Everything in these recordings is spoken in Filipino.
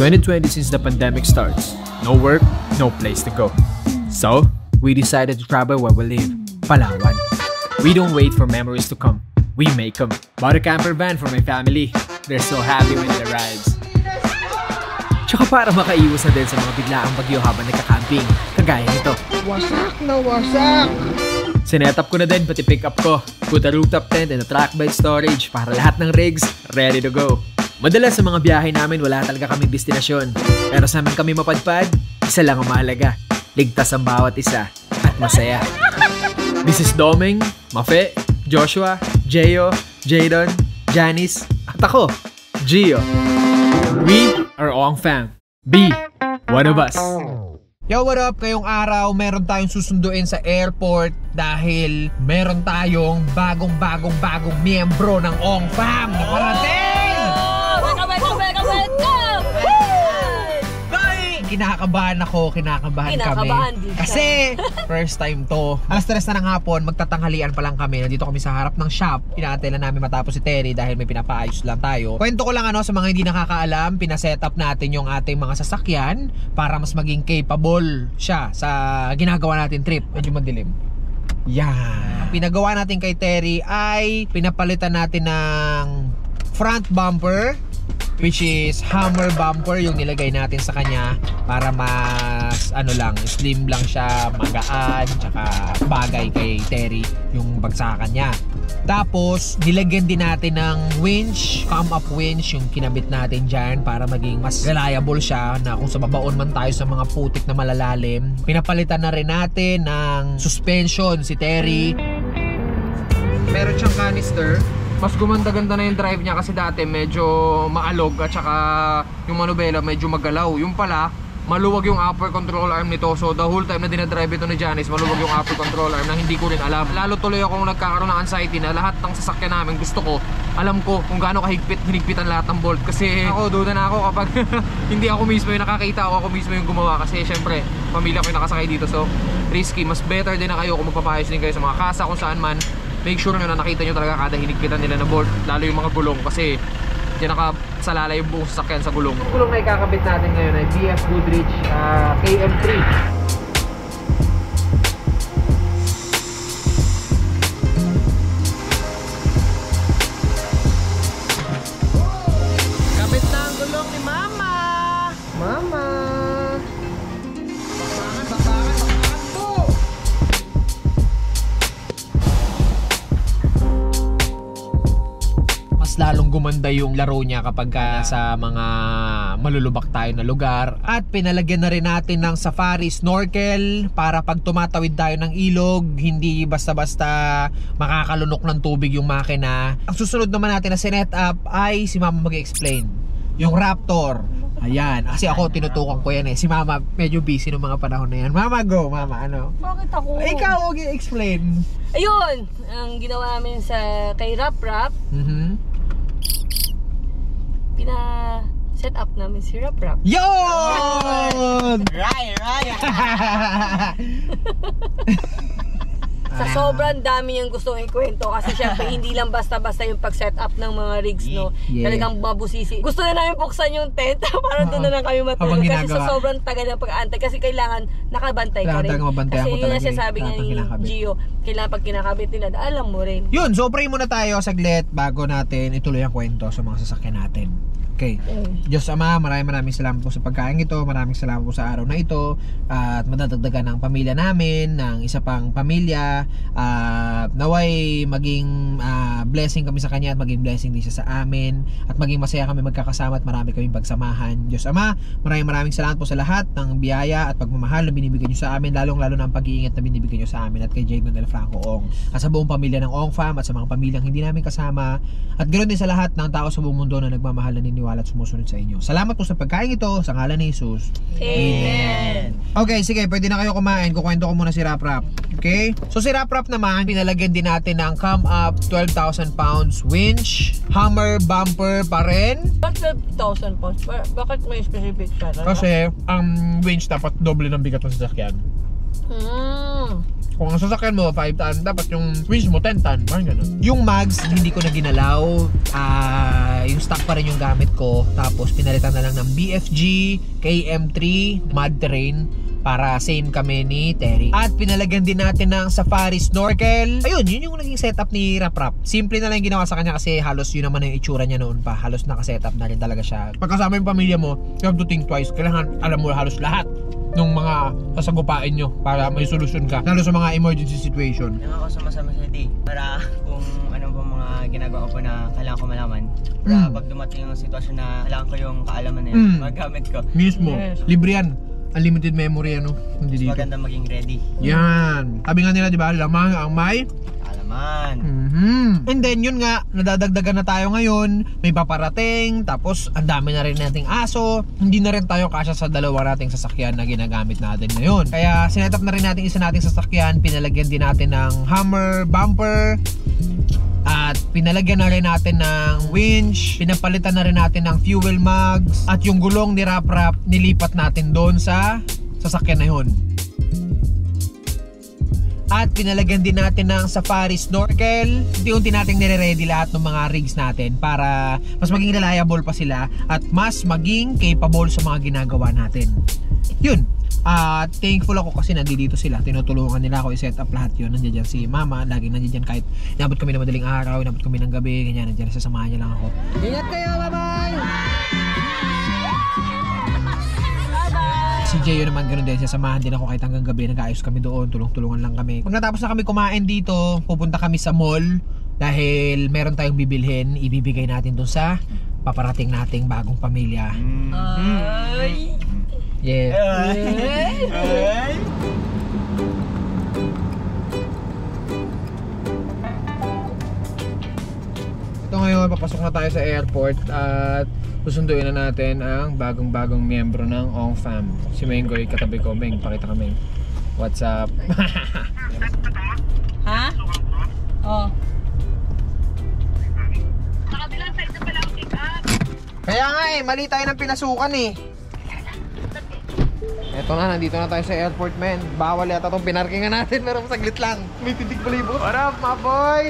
2020 since the pandemic starts. No work, no place to go. So, we decided to travel where we live, Palawan. We don't wait for memories to come. We make them. Bought a camper van for my family. They're so happy when it arrives. Tsaka para makaiwas na din sa mga biglaang bagyo habang nagka-camping, kagaya nito. Wasak na wasak! Sinetap ko na din pati pick up ko. Put a rooftop tent and a track bed storage para lahat ng rigs ready to go. Madalas sa mga biyahe namin wala talaga kaming destinasyon. Pero sa amin kami mapadpad, isa lang ang mahalaga. Ligtas ang bawat isa at masaya. This is Doming, Mafe, Joshua, Jeyo, Jadon, Janice, at ako, Gio. We are Ong Fam. Be one of us. Yo, what up? Ngayong araw, meron tayong susunduin sa airport dahil meron tayong bagong miyembro ng Ong Fam na parating! Welcome! Bye! Kinakabahan kami. Kasi first time to. Alas 3 na ng hapon, magtatanghalian pa lang kami. Nandito kami sa harap ng shop. Inaantay lang namin matapos si Terry dahil may pinapaayos lang tayo. Kwento ko lang sa mga hindi nakakaalam, pinaset up natin yung ating mga sasakyan para mas maging capable siya sa ginagawa natin trip. Medyo madilim. Yan. Pinagawa natin kay Terry ay pinapalitan natin ng front bumper, which is hammer bumper yung nilagay natin sa kanya para mas slim lang siya, magaan, tsaka bagay kay Terry yung bagsakan niya. Tapos nilagyan din natin ng winch, come up winch yung kinabit natin dyan para maging mas reliable siya na kung sa babaon man tayo sa mga putik na malalalim. Pinapalitan na rin natin ng suspension si Terry. Meron siyang canister. Mas gumanda-ganda na yung drive niya kasi dati medyo maalog at saka yung manubela medyo magalaw. Yung pala, maluwag yung upper control arm nito. So the whole time na dinadrive ito ni Janice, maluwag yung upper control arm na hindi ko rin alam. Lalo tuloy akong nagkakaroon ng anxiety na lahat ng sasakyan namin gusto ko. Alam ko kung gaano kahigpit, hinigpitan lahat ng bolt. Kasi ako, duda na ako kapag hindi ako mismo yung nakakita o ako mismo yung gumawa. Kasi syempre, pamilya ko yung nakasakay dito. So risky, mas better din na kayo kung magpapahayos din kayo sa mga kasa kung saan man. Make sure nyo na nakita nyo talaga kada hinigpitan nila na bolt, lalo yung mga gulong kasi dyan nakasalala yung buong sasakyan sa gulong. Yung gulong na ikakabit natin ngayon ay BF KM3. Kabit na ang gulong ni Mama! Mama! Lalong gumanda yung laro niya kapag sa mga malulubak tayo na lugar. At pinalagyan na rin natin ng safari snorkel para pag tumatawid tayo ng ilog, hindi basta-basta makakalunok ng tubig yung makina. Ang susunod naman natin na sinet up ay si Mama mag-explain. Yung Raptor. Ayan. Kasi ako, tinutukan ko yan eh. Si Mama, medyo busy ng mga panahon na yan. Mama, go! Mama, ano? Bakit ako? Ikaw, huwag i-explain. Ayun! Ang ginawa namin sa kay Rap-Rap, pina-set up namin si Rap-Rap. Yun! Right! Sa sobrang dami niyang gustong ikwento kasi syempre hindi lang basta-basta yung pag-set up ng mga rigs, no? Talagang babusisi. Gusto na namin buksan yung tent para doon na lang kami matulog kasi sa sobrang tagal ng pag-aantay kasi kailangan nakabantay ka rin. Kasi yun na sinasabi nga ni Gio, kailangan pag kinakabit nila, alam mo rin. Yun, so pray muna tayo saglit bago natin ituloy ang kwento sa mga sasakyan natin. Okay. Diyos Ama, maraming salamat po sa pagkain ito. Maraming salamat po sa araw na ito. At madadagdagan ng pamilya namin, ng isa pang pamilya. Naway maging blessing kami sa kanya at maging blessing din siya sa amin. At maging masaya kami magkakasama at marami kaming pagsamahan. Diyos Ama, maraming salamat po sa lahat ng biyaya at pagmamahal na binibigyan niyo sa amin. Lalong-lalo na ang pag-iingat na binibigyan niyo sa amin at kay J. D. Franco Ong. At sa buong pamilya ng Ong Fam at sa mga pamilyang hindi namin kasama. At ganoon din sa lahat ng tao sa buong mundo na nagmamahal na ninyo at sumusunod sa inyo. Salamat po sa pagkain ito sa ngalan ni Jesus. Amen. Okay, sige, pwede na kayo kumain. Kukwento ko muna si Rap-Rap. Okay? So si Rap-Rap naman, pinalagyan din natin ng come up 12,000 pounds winch, hammer bumper pa rin. Bakit 12,000 pounds? Bakit may specific siya? Kasi ang winch dapat doble ng bigat ng sasakyan. Kung ang sasakyan mo 5 ton, dapat yung winch mo 10 ton. Parang ganun. Yung mags, hindi ko na ginalaw. Yung stock pa rin yung gamit ko. Tapos pinalitan na lang ng BFG KM3 mud terrain para same kami ni Terry. At pinalagyan din natin ng safari snorkel. Ayun, yun yung naging setup ni Raprap. Simple na lang yung ginawa sa kanya kasi halos yun naman yung itsura niya noon pa. Halos nakasetup na rin talaga siya. Pagkasama yung pamilya mo, you have to think twice. Kailangan alam mo halos lahat ng mga sasagupain nyo para may solusyon ka. Lalo sa mga emergency situation. Yung ako sa Masamis City para kung ano ba mga ginagawa ko na kailangan ko malaman. Para pag dumating yung sitwasyon na kailangan ko yung kaalaman na yun, magamit ko. Mismo. Yes. Libre yan. Unlimited memory, ano? Hindi dito. Maganda maging ready. Yan. Sabi nga nila, di ba? Lamang ang may alaman. And then, yun nga, nadadagdagan na tayo ngayon. May paparating. Tapos, ang dami na rin nating aso. Hindi na rin tayo kasya sa dalawa nating sasakyan na ginagamit natin ngayon. Kaya, sinetap na rin natin isa nating sasakyan. Pinalagyan din natin ng hammer, bumper. At pinalagyan na rin natin ng winch, pinapalitan na rin natin ng fuel mags, at yung gulong ni Raprap nilipat natin doon sa sasakyan na yun. At pinalagyan din natin ng safari snorkel. Unti-unti nating nire-ready lahat ng mga rigs natin para mas maging reliable pa sila at mas maging capable sa mga ginagawa natin. Yun. Thankful ako kasi nandito sila, tinutulungan nila ako i-set up lahat yun. Nandiyan dyan si mama, laging nandiyan dyan kahit inabot kami ng madaling araw, inabot kami ng gabi, ganyan, nandiyan, sasamahan niya lang ako. Ingat kayo, bye-bye! Si Jeyo naman ganoon din, sasamahan din ako kahit hanggang gabi, nag-aayos kami doon, tulong-tulungan lang kami. Pag natapos na kami kumain dito, pupunta kami sa mall dahil meron tayong bibilhin, ibibigay natin doon sa paparating nating bagong pamilya. Ay! Yeah. Ay! Ito ngayon, papasok na tayo sa airport at susunduin na natin ang bagong-bagong miyembro ng Ong Fam. Si Mengoy, katabi ko. Meng, pakita ka, Meng. What's up? Ha? Oo. Nakabilang side na pala ang pick up. Kaya nga eh, mali tayo ng pinasukan eh. Eto na, nandito na tayo sa airport, men. Bawal yata itong pinarkingan natin, pero saglit lang. May titig balibot. Parap, my boy!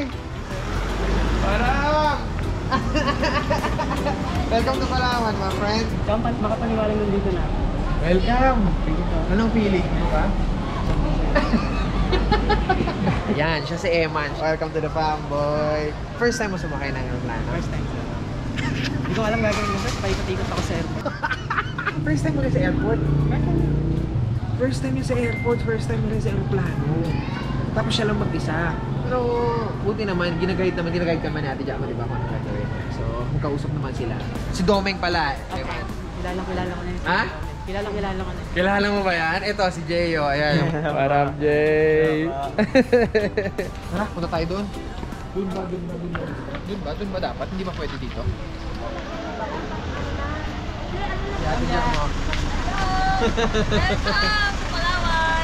Parap! Welcome to Palawan, my friend. Kampat, makapaniwala nandito na. Welcome! Anong feeling mo ka? Yan, siya si Eman. Welcome to the fam, boy. First time mo sumakay ng aeroplano? First time, sir. Hindi ko alam gagawin mo, sir. Paikot-ikot ako sa airport. First time mo rin sa airport? First time yung sa airport, first time mo rin sa aeroplano. Tapos siya lang mag-isa. Pero buti naman, ginagayad naman ni Ate Jama, di ba? So, magkausap naman sila. Si Domeng pala. Okay. Kilala ko na yun. Ha? Kilala ko na yun. Kilala mo ba yan? Ito, si Jeyo. Ayan. Parang Jay. Tara, punta tayo doon. Doon ba dapat? Hindi ba pwede dito? Ate Jama. Welcome to Palawan!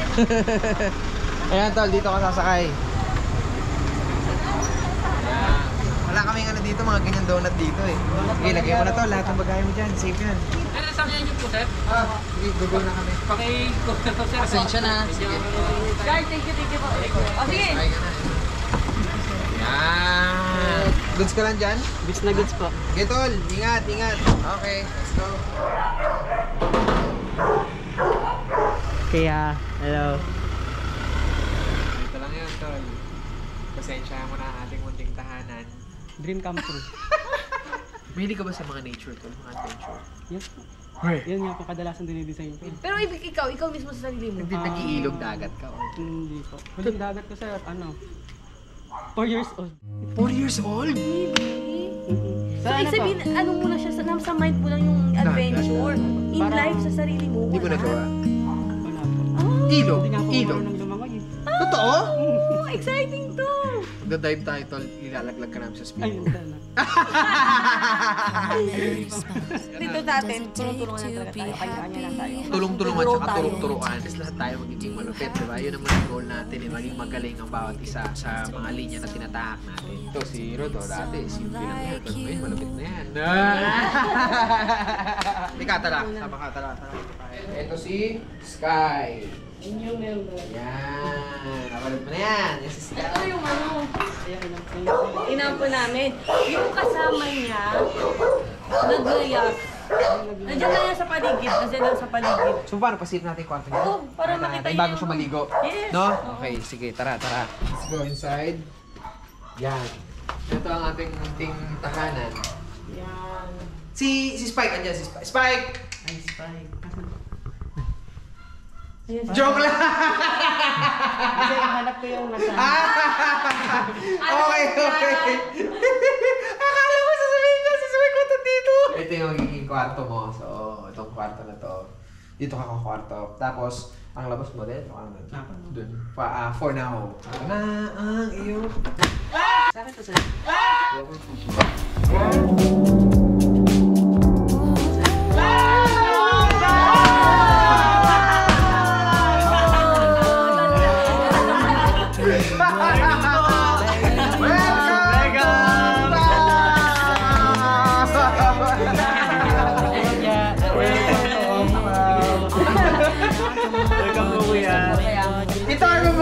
Ayan tol, dito ka sasakay. Wala kaming ano dito, mga ganyan donut dito eh. Okay, lagyan mo na tol, lahat ng bagay mo dyan, safe yan. Pero saan yan yung putet? Oo, sige, google na kami. Paki-google to sir. Asensya na. Sige. Guys, thank you po. O sige! Ayan! Goods ka lang dyan? Goods na goods po. Okay tol, ingat. Okay, let's go. Kaya, hello. Ito lang yun, tol. Pasensya mo na ang ating munting tahanan. Dream come true. Mahilig ka ba sa mga nature, tol? Mga adventure? Yes po. Hey. Yan nga po, kadalasan dinidesign ko. Pero ikaw mismo sa sarili mo? Hindi nag-iilog dagat ka o? Hindi po. Huling dagat ko sir, ano? 4 years old. 4 years old? So, sabihin, ano mo na siya? Sa mind mo lang yung adventure. In life, sa sarili mo. Hindi ko nagawa. Ilog. Totoo? Oh, exciting to! Magda-dive tayo, tol. Ilalaglag ka namin sa speedboat. Dito natin, tulong-tulungan na talaga tayo. Kanya-kanya lang tayo. Tulong-tulungan at tulong-turuan. Kasi lahat tayo magiging malupit, di ba? Yun naman ang goal natin. Maging magaling ang bawat isa sa mga linya na tinatahak natin. Ito, si Rotorate. Simple lang yan. Pero ngayon, malupit na yan. Ikatala. Ito si Skye. Inyong member. Yan. Nakalap mo na yan. Ito yung ano. Inapo namin. Yung kasama niya, nag-react. Nandiyan na yan sa paligid. Nandiyan lang sa paligid. So paano pasip natin yung kwarto niya? Oo. Para makita niya. Bago siya maligo. Yes. No? Okay. Sige. Tara, tara. Let's go inside. Yan. Ito ang ating munting tahanan. Yan. Si Spike. Andiyan si Spike. Spike! Ay, Spike. Joke lang! Kasi hanap ko yung nasa. Okay, okay. Akala mo sasabihin ko ito dito. Ito yung magiging kwarto mo. So, itong kwarto na to. Dito ka kwarto. Tapos, ang labas mo din. Ano? Doon. For now. Na ang iyo. Sabi ko sa'yo.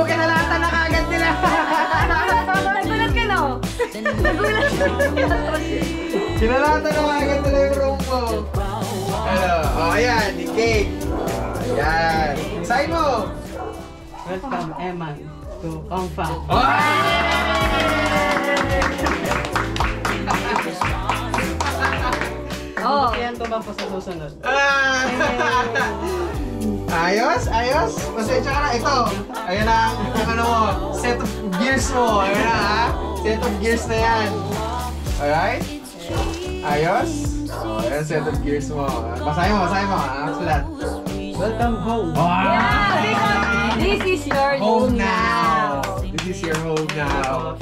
Kinalata na agad nila yung room mo. Hello. Oh, ayan. Yung cake. Ayan. Sign mo. Welcome, Eman, to Ong Fam. Oh! Ayan ko bang po sa susunod? Ayos, ayos. Pasensya ka na. Ito. Ayan ang ano mo. Set of gears mo. Ayan na, ha? Set of gears na yan. Alright? Ayos? Oh, ayan set of gears mo. Basahin mo, ha? Sulat. Welcome home. Yeah! This is your home now. This is your home now.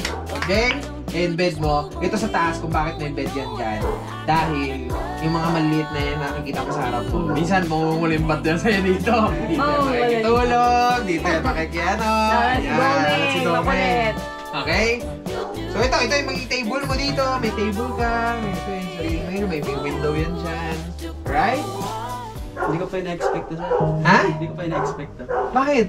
Okay? Embed mo. Ito sa taas kung bakit na-embed yan dyan. Dahil yung mga maliit na yan nakikita ko sa harap ko. Minsan mamumulimbat yan sa'yo dito. Dito yan makikitulog, dito yan makikiano. Yan, si Domen. Okay? So ito yung magiging table mo dito. May table ka, may fence, may window yan dyan. Right? Hindi ko pa yung na-expect to sa'yo. Ha? Hindi ko pa yung na-expect to. Bakit?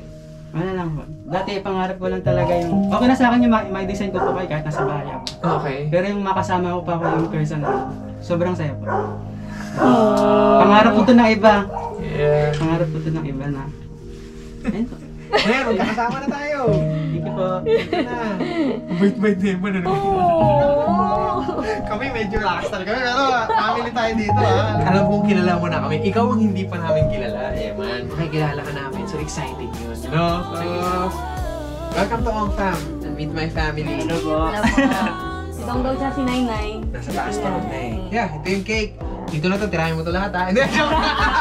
Ano lang po. Dati, pangarap ko lang talaga yung... Okay na sa akin yung may design ko po kayo kahit nasa bahay ako. Okay. Pero yung makasama ko pa ako yung personal, sobrang saya po. Pangarap po ito ng iba. Yeah. Pangarap po ito ng iba na... Ayun po. Ayun, magkakasama na tayo. Thank you po. Bait-bait na yung mananong. Kami medyo rockstar kami, pero family tayo dito, ha? Alam kong kilala mo na kami. Ikaw ang hindi pa namin kilala, Eman. Makikilala ka namin, so exciting yun. No? So, welcome to Ong Fam and meet my family. Hello po. Si Dong daw siya, si Nainay. Nasa taas na rin, Nay. Yeah, ito yung cake. Dito na ito, tirahin mo ito lahat, ha? Hindi, joke na!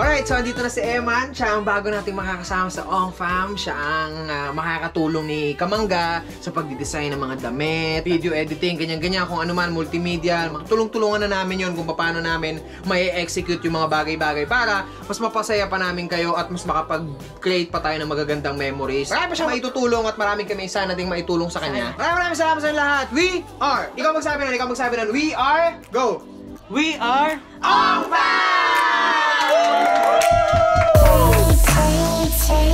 Alright, so andito na si Eman. Siya ang bago natin makakasama sa Ong Fam. Siya ang makakatulong ni Kamangga sa pagdidesign ng mga damit, video editing, ganyan-ganyan, kung ano man, multimedia. Makatulong-tulungan na namin yun kung paano namin may execute yung mga bagay-bagay para mas mapasaya pa namin kayo at mas makapag-create pa tayo ng magagandang memories. Marami pa siyang maitutulong at maraming kami sana ding maitulong sa kanya. Maraming salamat sa lahat. We are! Ikaw magsabi nun. We are... Go! We are Ong Fam!